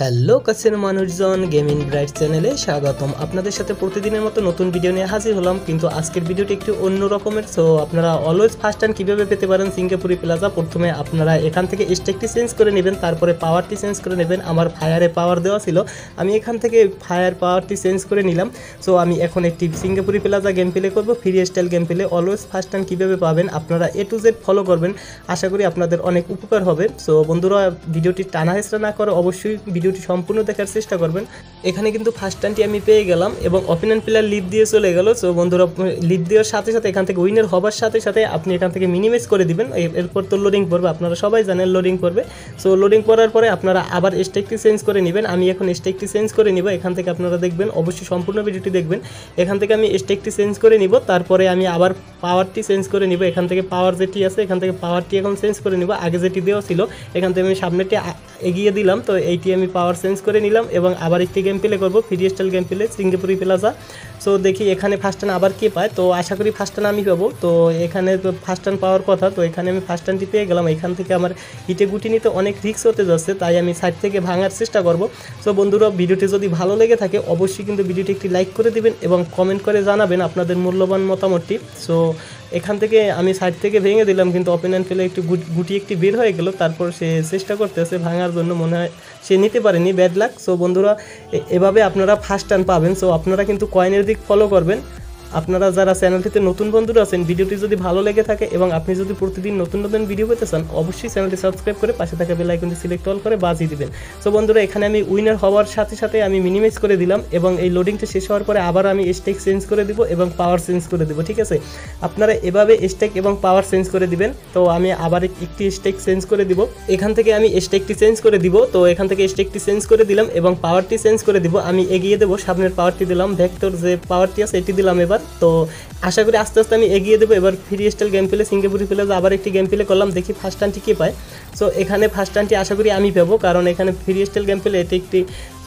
Hello कच्चेर मानुषजन gaming bright चैनेले स्वागतम। आपनादेर साथे प्रतिदिनेर मतो नतून भिडियो निये हाजिर हलाम। किन्तु आजकेर भिडियोटी एकटु अन्य रकमेर। सो आपनारा अलवेज फार्स्ट टाइम किभाबे पेते पारेन सिंगापुर प्लाजा, प्रथमे आपनारा एखान थेके स्टैकटी चेंज करे नेबेन, तारपरे पावारटी चेंज करे नेबेन। आमार फायारे पावार देওয়া छिलो, आमी एखान थेके फायर पावारटी चेंज करे निलाम। सो आमी एखन एकटी सिंगापुर प्लाजा गेम प्ले करब, free style game play. Always first time किभाबे पाबेन आपनारा ए टू जेड फलो करबेन, आशा करी आपनादेर अनेक उपकार होबे। सो बंधुरा भिडियोटी टाना हेचड़ा ना करे अवश्यई ভিডিওটি সম্পূর্ণ দেখার চেষ্টা করবেন। এখানে কিন্তু ফার্স্ট টাইমটি আমি পেয়ে গেলাম এবং অপোনেন্ট প্লেয়ার লিড দিয়ে চলে গেল। সো বন্ধুরা লিড দেওয়ার সাথে সাথে এখান থেকে উইনার হবার সাথে সাথে আপনি এখান থেকে মিনিমাইজ করে দিবেন। এরপর তো লোডিং করবে, আপনারা সবাই জানেন লোডিং করবে। সো লোডিং করার পরে আপনারা আবার স্ট্যাকটি চেঞ্জ করে নেবেন। আমি এখন স্ট্যাকটি চেঞ্জ করে নিব। এখান থেকে আপনারা দেখবেন, অবশ্যই সম্পূর্ণ ভিডিওটি দেখবেন। এখান থেকে আমি স্ট্যাকটি চেঞ্জ করে নিব, তারপরে আমি আবার পাওয়ারটি চেঞ্জ করে নিব। এখান থেকে পাওয়ার যেটি আছে এখান থেকে পাওয়ারটি এখন চেঞ্জ করে নিব। আগে যেটি দেওয়া ছিল এখান থেকে আমি সামনেটি এগিয়ে দিলাম, তো এইটি আমি पावर सेंस कर निलाम। आबार एक गेम प्ले करब free style game play Singapore plaza. So देखी एखे फार्स्ट टाइम आबार के पाए, तो आशा करी फार्स्ट टाइम आमी पाबो। तो एखाने तो फार्स्ट टाइम पावार कथा, तो एखाने आमी फार्स्ट टाइमटी पेये गेलाम। एखान थेके आमार इटे गुटी निते अनेक रिस्क होते जाच्छे, ताई आमी साइड थेके भांगार चेष्टा करब। सो बंधुरा भिडियोटी जदि भालो लेगे थाके अवश्यई किन्तु भिडियोटी एकटी लाइक करे दिबेन एबं कमेंट करे जानाबेन आपनादेर मूल्यवान मतामतटी। सो एखान थेके आमी साइड थेके भेंगे दिलाम, किन्तु ओपोनेंट पेले एकटु गुटी एकटी बेर हये गेल, तारपर से चेष्टा करतेछे भांगार जोन्नो, मने हय से निते পারেনি, ব্যাড লাক। সো বন্ধুরা এভাবে আপনারা ফার্স্ট টাইম পাবেন। সো আপনারা কিন্তু কয়েনের দিক ফলো করবেন। আপনারা যারা চ্যানেলটিতে নতুন বন্ধুরা আছেন, ভিডিওটি যদি ভালো লেগে থাকে এবং আপনি যদি প্রতিদিন নতুন নতুন ভিডিও পেতে চান, অবশ্যই চ্যানেলটি সাবস্ক্রাইব করে পাশে থাকা বেল আইকনটি সিলেক্ট অল করে বাজিয়ে দিবেন। সো বন্ধুরা এখানে আমি উইনার হওয়ার সাথে সাথে আমি মিনিমাইজ করে দিলাম এবং এই লোডিংটা শেষ হওয়ার পরে আবার আমি স্ট্যাক চেঞ্জ করে দিব এবং পাওয়ার চেঞ্জ করে দিব। ঠিক আছে, আপনারা এভাবে স্ট্যাক এবং পাওয়ার চেঞ্জ করে দিবেন। তো আমি আবার একটি স্ট্যাক চেঞ্জ করে দিব। এখান থেকে আমি স্ট্যাকটি চেঞ্জ করে দিব। তো এখান থেকে স্ট্যাকটি চেঞ্জ করে দিলাম এবং পাওয়ারটি চেঞ্জ করে দিব। আমি এগিয়ে দেবো, সামনের পাওয়ারটি দিলাম, ভেক্টর যে পাওয়ারটি আছে এটি দিলাম। এবার তো আশা করি আস্তে আস্তে আমি এগিয়ে দেবো। এবার free style game play Singapore plaza আবার একটি গেম প্লে করলাম, দেখি ফার্স্ট টাইমটি কে পায়। সো এখানে ফার্স্ট টাইমটি আশা করি আমি পাবো, কারণ এখানে ফ্রি স্টাইল গেম প্লে এটি একটি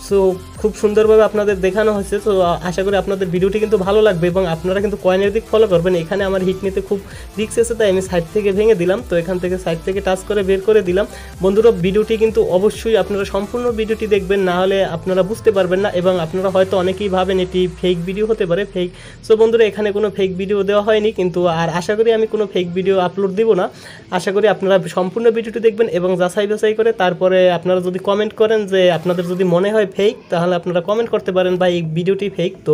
সো খুব সুন্দরভাবে আপনাদের দেখানো হয়েছে। তো আশা করি আপনাদের ভিডিওটি কিন্তু ভালো লাগবে এবং আপনারা কিন্তু কয়েনের দিক ফলো করবেন। এখানে আমার হিট নিতে খুব রিস্ক আছে, তাই আমি সাইড থেকে ভেঙে দিলাম। তো এখান থেকে সাইড থেকে টাচ করে বের করে দিলাম। বন্ধুরা ভিডিওটি কিন্তু অবশ্যই আপনারা সম্পূর্ণ ভিডিওটি দেখবেন, না হলে আপনারা বুঝতে পারবেন না এবং আপনারা হয়তো অনেকেই ভাবেন এটি ফেক ভিডিও হতে পারে, ফেক। সো বন্ধুরা এখানে কোনো ফেক ভিডিও দেওয়া হয়নি কিন্তু, আর আশা করি আমি কোনো ফেক ভিডিও আপলোড দিব না। আশা করি আপনারা সম্পূর্ণ ভিডিওটি দেখবেন এবং যাচাই বাছাই করে তারপরে আপনারা যদি কমেন্ট করেন যে আপনাদের যদি মনে হয় ফেক, তাহলে আপনারা কমেন্ট করতে পারেন বা এই ভিডিওটি ফেক। তো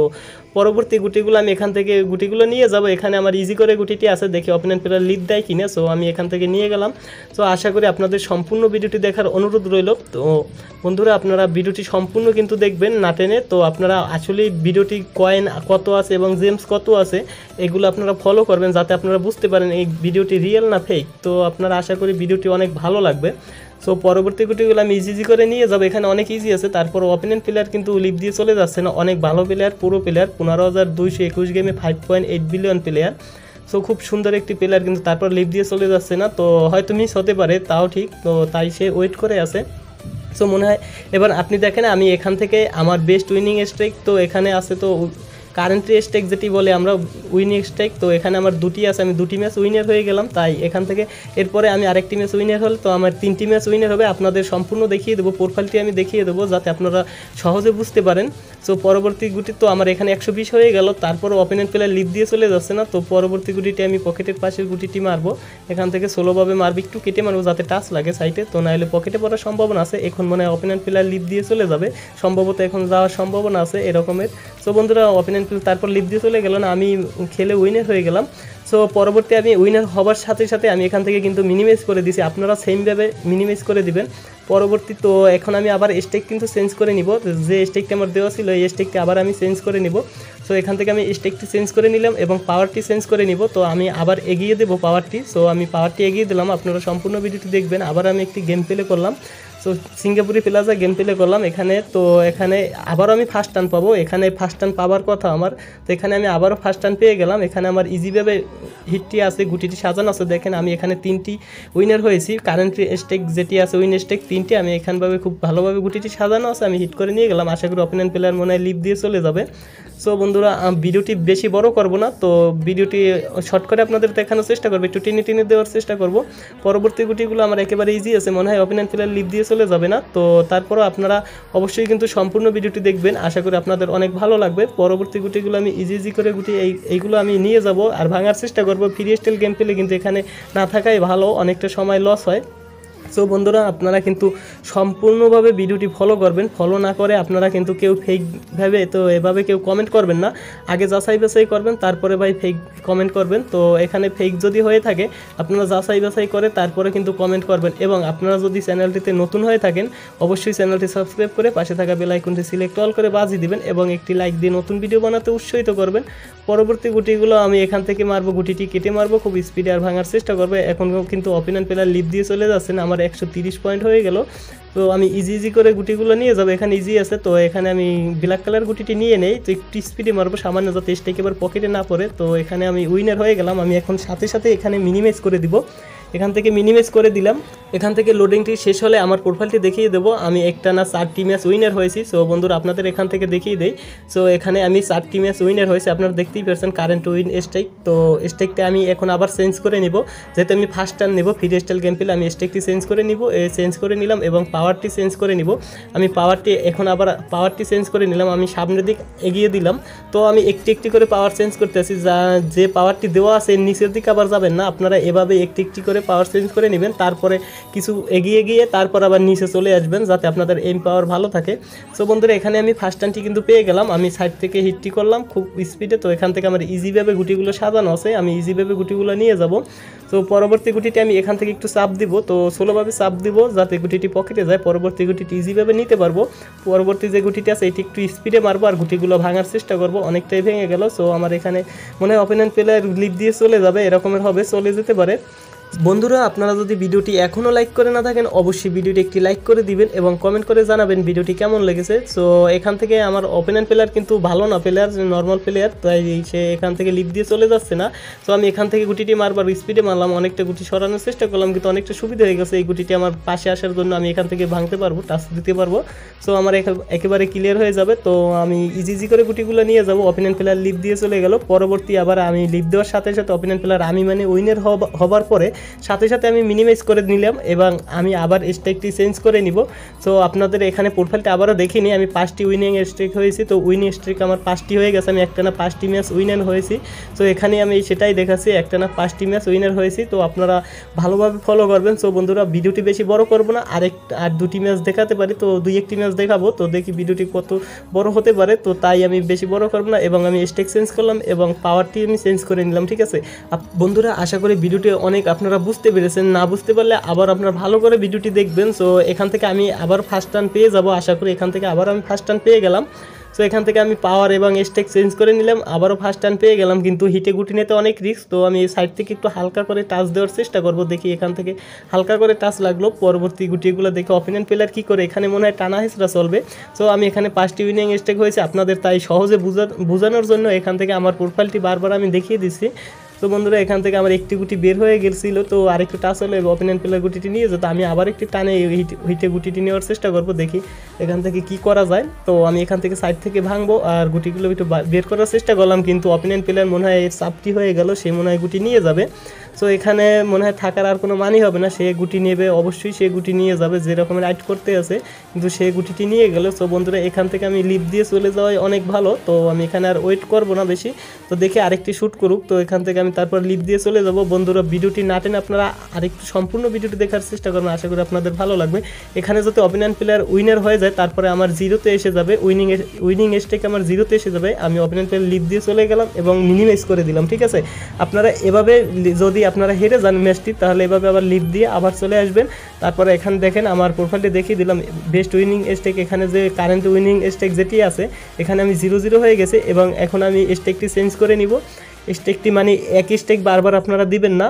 পরবর্তী গুটিগুলো আমি এখান থেকে গুটিগুলো নিয়ে যাব। এখানে আমার ইজি করে গুটিটি আছে, দেখি অপোনেন্ট প্লেয়ার লিড দেয় কিনা। সো আমি এখান থেকে নিয়ে গেলাম। সো আশা করি আপনাদের সম্পূর্ণ ভিডিওটি দেখার অনুরোধ রইল। তো বন্ধুরা আপনারা ভিডিওটি সম্পূর্ণ কিন্তু দেখবেন না টেনে। তো আপনারা আসলে ভিডিওটি কয়েন কত আছে এবং জেমস কত আছে এগুলো আপনারা ফলো করবেন, যাতে আপনারা বুঝতে পারেন এই ভিডিওটি রিয়েল না ফেক। তো আপনারা আশা করি ভিডিওটি অনেক ভালো লাগবে। সো পরবর্তী গুটিগুলো আমি ইজি করে নিয়ে যাবো, এখানে অনেক ইজি আছে। তারপর অপোনেন্ট প্লেয়ার কিন্তু লিপ দিয়ে চলে যাচ্ছে না, অনেক ভালো প্লেয়ার, পুরো প্লেয়ার, 15,221 গেমে 5.8 বিলিয়ন প্লেয়ার। সো খুব সুন্দর একটি প্লেয়ার কিন্তু, তারপর লিপ দিয়ে চলে যাচ্ছে না। তো হয়তো মিস হতে পারে, তাও ঠিক। তো তাই সে ওয়েট করে আছে। সো মনে হয় এবার আপনি দেখেন আমি এখান থেকে আমার বেস্ট উইনিং স্ট্রাইক, তো এখানে আছে তো কারেন্টলি স্ট্রাইক যেটি বলে আমরা উইনিং স্ট্রাইক। তো এখানে আমার দুটি আছে, আমি দুটি ম্যাচ উইনার হয়ে গেলাম। তাই এখান থেকে এরপরে আমি আরেকটি ম্যাচ উইনার হল, তো আমার তিনটি ম্যাচ উইনার হবে। আপনাদের সম্পূর্ণ দেখিয়ে দেবো, প্রোফাইলটি আমি দেখিয়ে দেবো যাতে আপনারা সহজে বুঝতে পারেন। সো পরবর্তী গুটি তো আমার এখানে 120 হয়ে গেল, তারপরে অপোনেন্ট প্লেয়ার লিড দিয়ে চলে যাচ্ছে না। তো পরবর্তী গুটিটি আমি পকেটের পাশের গুটিটি মারবো, এখান থেকে সোলোভাবে মারবো, একটু কেটে মারবো যাতে টাচ লাগে সাইডে, তো নাহলে পকেটে পড়ার সম্ভাবনা আছে। এখন মনে হয় অপোনেন্ট প্লেয়ার লিড দিয়ে চলে যাবে, সম্ভবত এখন যাওয়ার সম্ভাবনা আছে এরকমের। সো বন্ধুরা অপোনেন্ট তারপর লিপ দিয়ে চলে গেল না, আমি খেলে উইনার হয়ে গেলাম। সো পরবর্তী আমি উইনার হবার সাথে সাথে আমি এখান থেকে কিন্তু মিনিমাইজ করে দিয়েছি, আপনারা সেমভাবে মিনিমাইজ করে দিবেন পরবর্তী। তো এখন আমি আবার স্টেক কিন্তু চেঞ্জ করে নিব, যে স্টেকটি আমার দেওয়া ছিল এই স্টেকটি আবার আমি চেঞ্জ করে নিব। সো এখান থেকে আমি স্টেকটি চেঞ্জ করে নিলাম এবং পাওয়ারটি চেঞ্জ করে নিব। তো আমি আবার এগিয়ে দেবো পাওয়ারটি। সো আমি পাওয়ারটি এগিয়ে দিলাম, আপনারা সম্পূর্ণ ভিডিওটি দেখবেন। আবার আমি একটি গেম প্লে করলাম, তো সিঙ্গাপুরি প্লাজা গেম প্লে করলাম এখানে। তো এখানে আবারও আমি ফার্স্ট টাইম পাবো, এখানে ফার্স্ট টাইম পাওয়ার কথা আমার। তো এখানে আমি আবারও ফার্স্ট টাইম পেয়ে গেলাম। এখানে আমার ইজিভাবে হিটটি আছে, গুটিটি সাজানো আছে। দেখেন আমি এখানে তিনটি উইনার হয়েছি, কারেন্টলি স্টেক যেটি আছে উইন স্টেক তিনটি, আমি এখানভাবে খুব ভালোভাবে গুটিটি সাজানো আছে, আমি হিট করে নিয়ে গেলাম। আশা করি অপোনেন্ট প্লেয়ার মনে হয় লিপ দিয়ে চলে যাবে। সো বন্ধুরা ভিডিওটি বেশি বড় করব না, তো ভিডিওটি শর্ট করে আপনাদের দেখানোর চেষ্টা করবো, একটু টেনে টেনে দেওয়ার চেষ্টা করবো। পরবর্তী গুটিগুলো আমার একেবারে ইজি আছে, মনে হয় অপোনেন্ট প্লেয়ার লিপ দিয়ে চলে যাবে না। তো তারপরও আপনারা অবশ্যই কিন্তু সম্পূর্ণ ভিডিওটি দেখবেন, আশা করি আপনাদের অনেক ভালো লাগবে। পরবর্তী গুটিগুলো আমি ইজি করে গুটি এইগুলো আমি নিয়ে যাব আর ভাঙার চেষ্টা করব। ফ্রি স্টাইল গেম পেলে কিন্তু এখানে না থাকাই ভালো, অনেকটা সময় লস হয়। সো বন্ধুরা আপনারা কিন্তু সম্পূর্ণভাবে ভিডিওটি ফলো করবেন, ফলো না করে আপনারা কিন্তু কেউ ফেক ভাবে তো এভাবে কেউ কমেন্ট করবেন না, আগে যাচাই বাছাই করবেন তারপরে ভাই ফেক কমেন্ট করবেন। তো এখানে ফেক যদি হয়ে থাকে আপনারা যাচাই বাছাই করে তারপরে কিন্তু কমেন্ট করবেন। এবং আপনারা যদি চ্যানেলটিতে নতুন হয়ে থাকেন অবশ্যই চ্যানেলটি সাবস্ক্রাইব করে পাশে থাকা বেল আইকনটি সিলেক্ট অল করে বাজিয়ে দিবেন এবং একটি লাইক দিয়ে নতুন ভিডিও বানাতে উৎসাহিত করবেন। পরবর্তী গুটিগুলো আমি এখান থেকে মারবো, গুটিটি কেটে মারবো, খুব স্পিডে আর ভাঙার চেষ্টা করবো। এখন কিন্তু অপিনিয়ন প্লেয়ার লিপ দিয়ে চলে যাচ্ছেন, আমার 130 পয়েন্ট হয়ে গেল। তো আমি ইজি করে গুটিগুলো নিয়ে যাবো, এখানে ইজি আছে। তো এখানে আমি ব্ল্যাক কালার গুটিটি নিয়ে নেই, তো একটু স্পিডে মারবো সামান্য যাতে স্টেক এবার পকেটে না পড়ে। তো এখানে আমি উইনার হয়ে গেলাম। আমি এখন সাথে সাথে এখানে মিনিমাইজ করে দিব, এখান থেকে মিনিমাইজ করে দিলাম। এখান থেকে লোডিংটি শেষ হলে আমার প্রোফাইলটি দেখিয়ে দেবো। আমি একটা না 4টি ম্যাচ উইনার হয়েছি। সো বন্ধুরা আপনাদের এখান থেকে দেখিয়ে দেই। সো এখানে আমি 4টি ম্যাচ উইনার হয়েছি, আপনারা দেখতেই পারছেন কারেন্ট উইন স্টেক। তো স্টেকটা আমি এখন আবার চেঞ্জ করে নিব, যেহেতু আমি ফার্স্ট টাইম নেব ফ্রি স্টাইল গেম পেলে। আমি স্টেকটি চেঞ্জ করে নিব, চেঞ্জ করে নিলাম এবং পাওয়ারটি চেঞ্জ করে নিব। আমি পাওয়ারটি এখন আবার পাওয়ারটি চেঞ্জ করে নিলাম, আমি সামনের দিক এগিয়ে দিলাম। তো আমি একটি একটি করে পাওয়ার চেঞ্জ করতে আসি, যে পাওয়ারটি দেওয়া আছে নিচের দিকে আবার যাবেন না, আপনারা এভাবে একটি একটি করে পাওয়ার চেঞ্জ করে নেবেন, তারপরে কিছু এগিয়ে গিয়ে তারপর আবার নিচে চলে আসবেন যাতে আপনাদের এম পাওয়ার ভালো থাকে। সো বন্ধুরা এখানে আমি ফার্স্ট টানটি কিন্তু পেয়ে গেলাম, আমি সাইড থেকে হিটটি করলাম খুব স্পিডে। তো এখান থেকে আমার ইজিভাবে গুটিগুলো সাজানো আছে, আমি ইজিভাবে গুটিগুলো নিয়ে যাব। তো পরবর্তী গুটিটি আমি এখান থেকে একটু চাপ দিব, তো স্লোভাবে চাপ দিব যাতে গুটিটি পকেটে যায়, পরবর্তী গুটিটি ইজিভাবে নিতে পারবো। পরবর্তী যে গুটিটি আছে এটি একটু স্পিডে মারবো আর গুটিগুলো ভাঙার চেষ্টা করবো। অনেকটাই ভেঙে গেল। সো আমার এখানে মনে হয় অপোনেন্ট প্লেয়ার লিপ দিয়ে চলে যাবে, এরকমের হবে, চলে যেতে পারে। বন্ধুরা আপনারা যদি ভিডিওটি এখনও লাইক করে না থাকেন অবশ্যই ভিডিওটি একটি লাইক করে দিবেন এবং কমেন্ট করে জানাবেন ভিডিওটি কেমন লেগেছে। সো এখান থেকে আমার অপোনেন্ট প্লেয়ার কিন্তু ভালো না, প্লেয়ার নর্মাল প্লেয়ার, তাই সে এখান থেকে লিপ দিয়ে চলে যাচ্ছে না। সো আমি এখান থেকে গুটিটি মারবার স্পিডে মারলাম, অনেকটা গুটি সরানোর চেষ্টা করলাম কিন্তু অনেকটা সুবিধা হয়ে গেছে। এই গুটিটি আমার পাশে আসার জন্য আমি এখান থেকে ভাঙতে পারবো, টাচ দিতে পারবো। সো আমার একেবারে ক্লিয়ার হয়ে যাবে। তো আমি ইজি করে গুটিগুলো নিয়ে যাবো। অপোনেন্ট প্লেয়ার লিপ দিয়ে চলে গেল, পরবর্তী আবার আমি লিপ দেওয়ার সাথে সাথে অপোনেন্ট প্লেয়ার আমি মানে উইনার হবার পরে সাথে সাথে আমি মিনিমাইজ করে নিলাম এবং আমি আবার স্টেকটি চেঞ্জ করে নিব। সো আপনাদের এখানে প্রোফাইলটা আবারও দেখিনি, আমি 5টি উইনিং স্ট্রিক হয়েছি। তো উইনিং স্ট্রিক আমার 5টি হয়ে গেছে, আমি একটা না 5টি ম্যাচ উইনার হয়েছি। সো এখানে আমি সেটাই দেখাচ্ছি, একটা না 5টি ম্যাচ উইনার হয়েছি। তো আপনারা ভালোভাবে ফলো করবেন। সো বন্ধুরা ভিডিওটি বেশি বড় করব না, আর 2টি ম্যাচ দেখাতে পারি, তো 2-1টি ম্যাচ দেখাবো, তো দেখি ভিডিওটি কত বড় হতে পারে। তো তাই আমি বেশি বড় করব না এবং আমি স্টেক চেঞ্জ করলাম এবং পাওয়ারটি আমি চেঞ্জ করে নিলাম। ঠিক আছে বন্ধুরা, আশা করি ভিডিওটি অনেক আপনারা বুঝতে পেরেছেন, না বুঝতে পারলে আবার আপনারা ভালো করে ভিডিওটি দেখবেন। সো এখান থেকে আমি আবার ফার্স্ট টান পেয়ে যাব, আশা করি। এখান থেকে আবার আমি ফার্স্ট টান পেয়ে গেলাম। সো এখান থেকে আমি পাওয়ার এবং স্টেক চেঞ্জ করে নিলাম, আবারও ফার্স্ট টান পেয়ে গেলাম কিন্তু হিটে গুটি নিতে অনেক রিস্ক। তো আমি সাইড থেকে একটু হালকা করে টাচ দেওয়ার চেষ্টা করব, দেখি এখান থেকে হালকা করে টাচ লাগলো। পরবর্তী গুটিগুলো দেখে অপোনেন্ট প্লেয়ার কী করে, এখানে মনে হয় টানা হিসরা চলবে। সো আমি এখানে 5টি উইনিং স্টেক হয়েছে, আপনাদের তাই সহজে বোঝানোর জন্য এখান থেকে আমার প্রোফাইলটি বারবার আমি দেখিয়ে দিচ্ছি। তো বন্ধুরা এখান থেকে আমার একটি গুটি বের হয়ে গেছিলো, তো আরেকটু টাচ হলো এবং অপোনেন্ট প্লেয়ার গুটিটি নিয়ে যেত। আমি আবার একটি টানে হিটে গুটিটি নেওয়ার চেষ্টা করব, দেখি এখান থেকে কি করা যায়। তো আমি এখান থেকে সাইড থেকে ভাঙবো আর গুটিগুলো একটু বের করার চেষ্টা করলাম কিন্তু অপোনেন্ট প্লেয়ার মনে হয় চাপটি হয়ে গেল, সে মনে হয় গুটি নিয়ে যাবে। সো এখানে মনে হয় থাকার আর কোনো মানই হবে না, সে গুটি নেবে অবশ্যই, সে গুটি নিয়ে যাবে, যে রকমের রাইড করতে আছে কিন্তু সে গুটিটি নিয়ে গেল। সো বন্ধুরা এখান থেকে আমি লিপ দিয়ে চলে যাওয়াই অনেক ভালো। তো আমি এখানে আর ওয়েট করবো না বেশি, তো দেখে আরেকটি শ্যুট করুক। তো এখান থেকে আমি তারপর লিপ দিয়ে চলে যাব। বন্ধুরা ভিডিওটি না টেনে আপনারা আরেকটু সম্পূর্ণ ভিডিওটি দেখার চেষ্টা করবেন, আশা করি আপনাদের ভালো লাগবে। এখানে যাতে অপোনেন্ট প্লেয়ার উইনার হয়ে যায়, তারপরে আমার জিরোতে এসে যাবে, উইনিং স্টেক আমার জিরোতে এসে যাবে। আমি অপোনেন্ট প্লেয়ার লিপ দিয়ে চলে গেলাম এবং মিনিমাইজ করে দিলাম। ঠিক আছে, আপনারা এভাবে যদি আপনারা হেরে যান ম্যাচটি তাহলে এভাবে আবার লিপ দিয়ে আবার চলে আসবেন। তারপরে এখানে দেখেন আমার প্রোফাইলটি দেখিয়ে দিলাম, বেস্ট উইনিং স্টেক, এখানে যে কারেন্ট উইনিং স্টেক যেটি আছে এখানে আমি 0-0 হয়ে গেছে এবং এখন আমি স্টেকটি চেঞ্জ করে নিব। স্টেকটি মানে এক স্টেক বারবার আপনারা দিবেন না,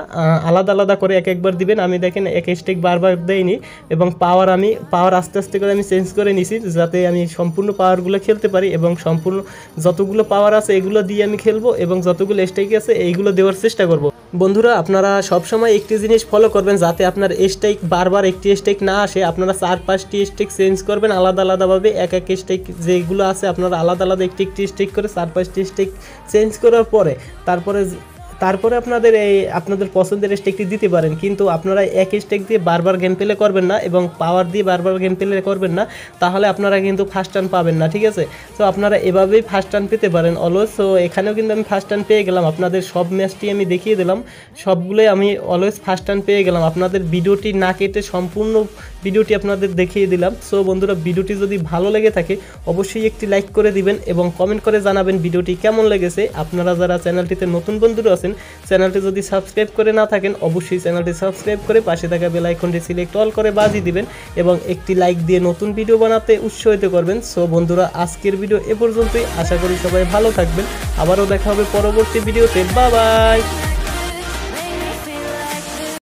আলাদা আলাদা করে এক একবার দিবেন। আমি দেখেন এক স্টেক বারবার দেইনি এবং পাওয়ার আস্তে আস্তে করে আমি চেঞ্জ করে নিছি যাতে আমি সম্পূর্ণ পাওয়ারগুলো খেলতে পারি এবং সম্পূর্ণ যতগুলো পাওয়ার আছে এগুলো দিয়ে আমি খেলবো এবং যতগুলো স্টেক আছে এইগুলো দেওয়ার চেষ্টা করব। বন্ধুরা আপনারা সবসময় একটি জিনিস ফলো করবেন যাতে আপনার স্টেক বারবার একটি স্টেক না আসে, আপনারা 4-5টি স্টেক চেঞ্জ করবেন আলাদা আলাদাভাবে। এক স্টেক যেগুলো আছে আপনারা আলাদা আলাদা একটি স্টেক করে 4-5টি স্টেক চেঞ্জ করার পরে তারপরে তারপরে আপনাদের এই আপনাদের পছন্দের স্টেকটি দিতে পারেন। কিন্তু আপনারা এক স্টেক দিয়ে বারবার গেম প্লে করবেন না এবং পাওয়ার দিয়ে বারবার গেম প্লে করবেন না, তাহলে আপনারা কিন্তু ফার্স্ট টার্ন পাবেন না, ঠিক আছে। তো আপনারা এভাবেই ফার্স্ট টার্ন পেতে পারেন অলওয়েজ। তো এখানেও কিন্তু আমি ফার্স্ট টার্ন পেয়ে গেলাম, আপনাদের সব ম্যাচটি আমি দেখিয়ে দিলাম, সবগুলোই আমি অলওয়েজ ফার্স্ট টার্ন পেয়ে গেলাম। আপনাদের ভিডিওটি না কেটে সম্পূর্ণ ভিডিওটি আপনাদের দেখিয়ে দিলাম। সো বন্ধুরা, ভিডিওটি যদি ভালো লেগে থাকে অবশ্যই একটি লাইক করে দিবেন এবং কমেন্ট করে জানাবেন ভিডিওটি কেমন লেগেছে। আপনারা যারা চ্যানেলটিতে নতুন বন্ধুরা আছেন, চ্যানেলটি যদি সাবস্ক্রাইব করে না থাকেন অবশ্যই চ্যানেলটি সাবস্ক্রাইব করে পাশে থাকা বেল আইকনটি সিলেক্ট অল করে বাজিয়ে দিবেন এবং একটি লাইক দিয়ে নতুন ভিডিও বানাতে উৎসাহিত করবেন। সো বন্ধুরা, আজকের ভিডিও এ পর্যন্তই। আশা করি সবাই ভালো থাকবেন। আবারও দেখা হবে পরবর্তী ভিডিওতে। Bye by.